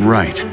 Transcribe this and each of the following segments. Right.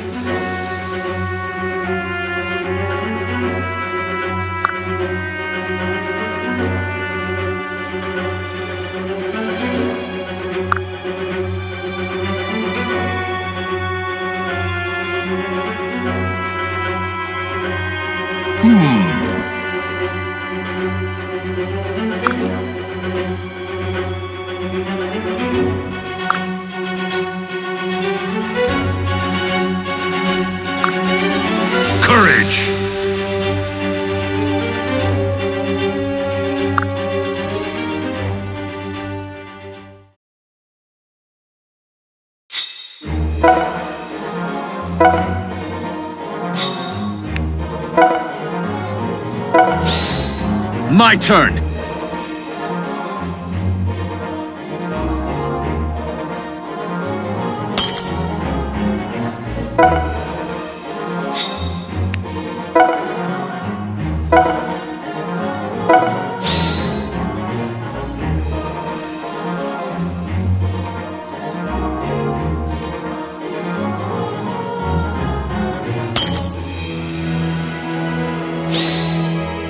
My turn.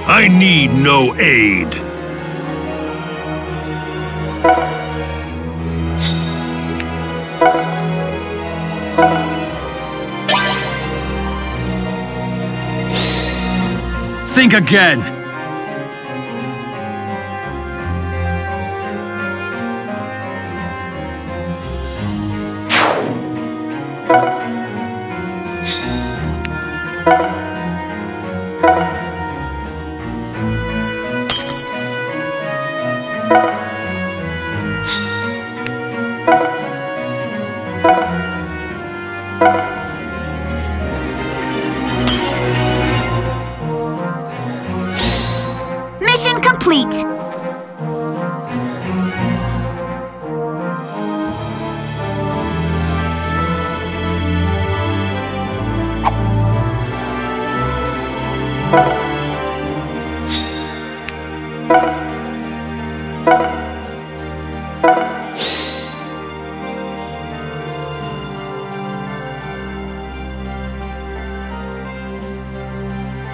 I need no aid. Think again.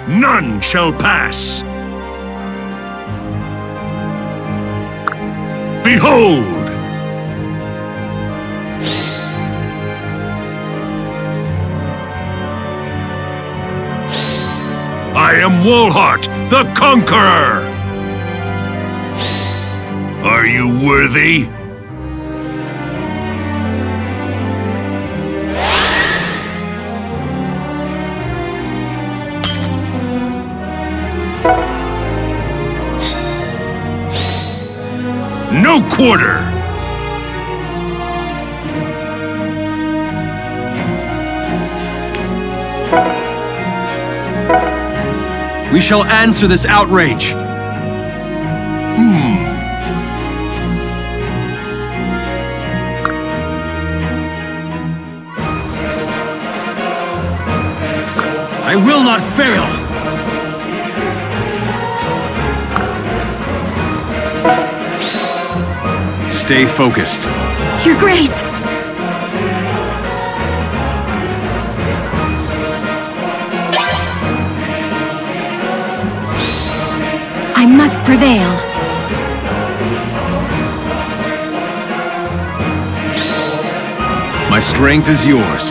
None shall pass. Behold! I am Walhart, the Conqueror! Are you worthy? No quarter! We shall answer this outrage. I will not fail! Stay focused. Your Grace! I must prevail. My strength is yours.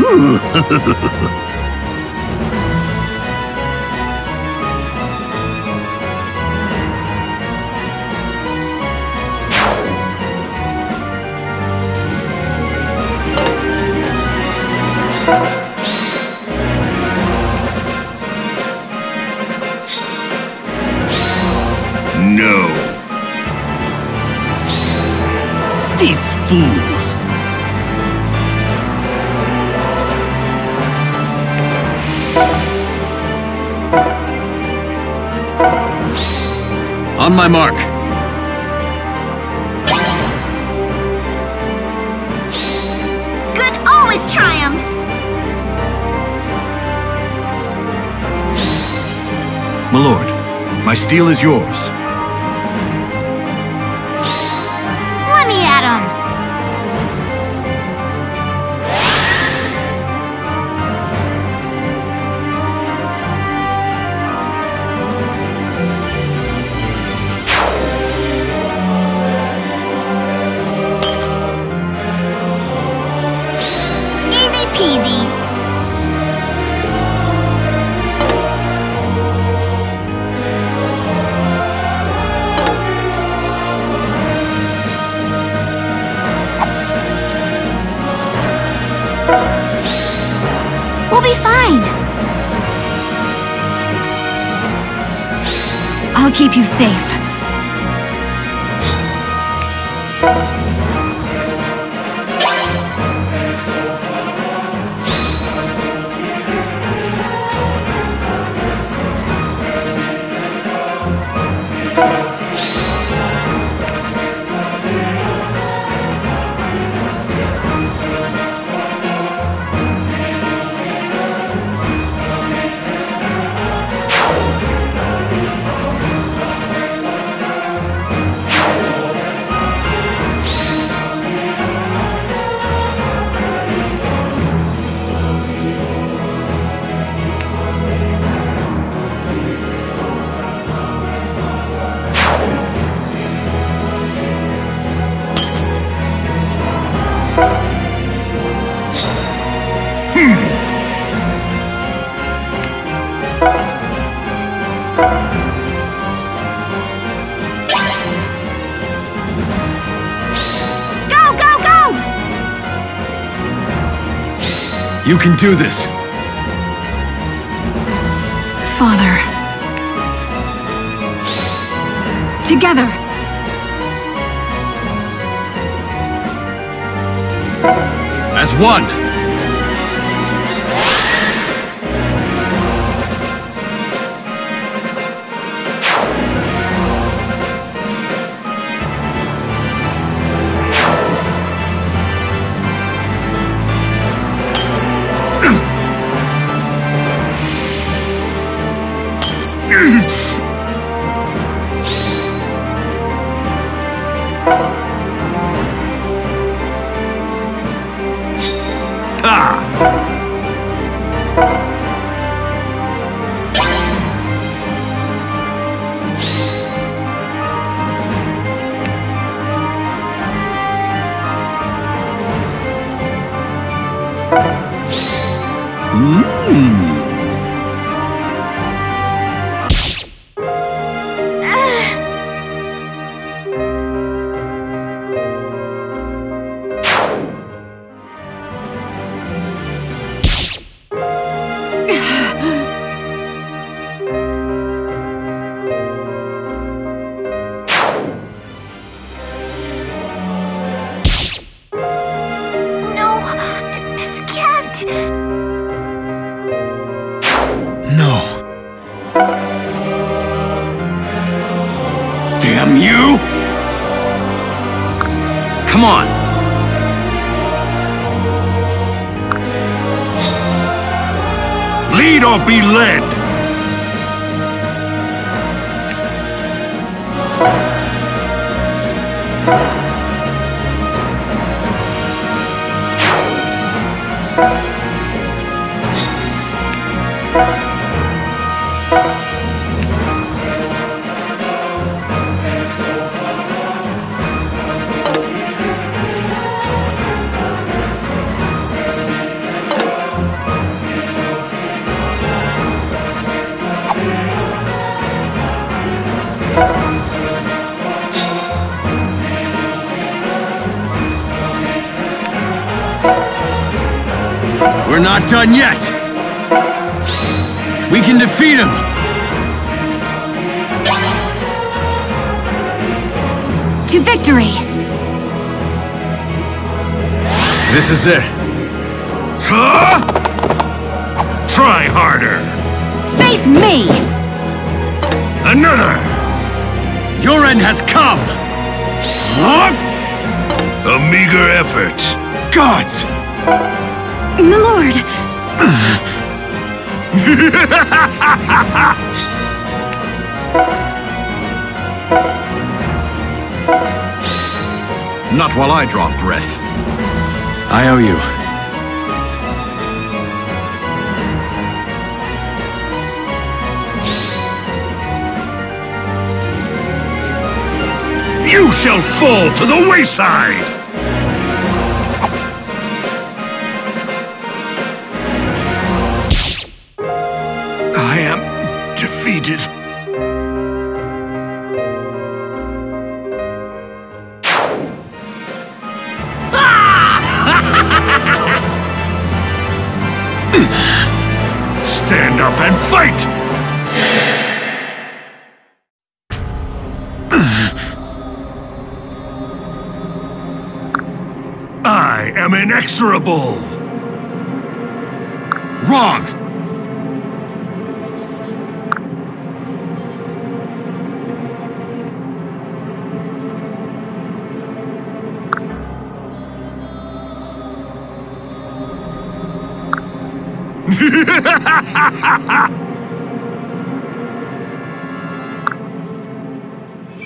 Ooh. No. These fools. On my mark. Good always triumphs. My lord, my steel is yours. Let me at him. Easy peasy. I'll keep you safe. You can do this. Father. Together. As one. Damn you! Come on! Lead or be led! We're not done yet! We can defeat him! to victory! This is it. Try harder! Face me! Another! Your end has come! What? A meager effort. Gods! Milord! Not while I draw breath. I owe you. You shall fall to the wayside! I am defeated. Stand up and fight! I am inexorable! Wrong!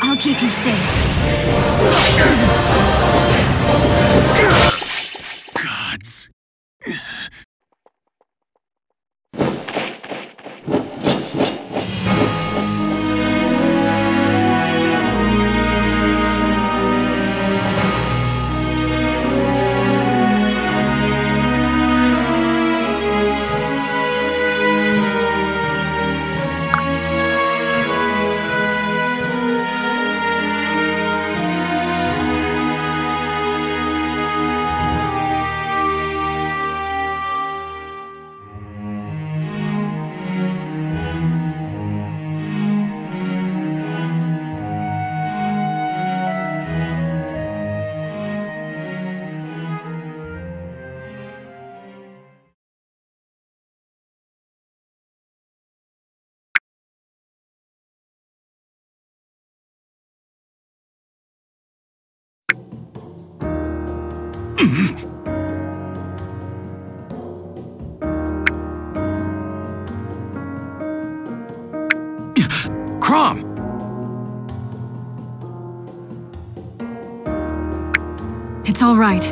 I'll keep you safe. Chrom! It's all right.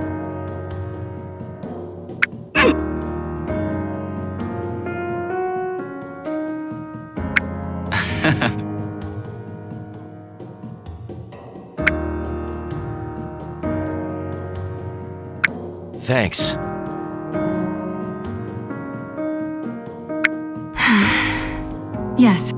Thanks. Yes.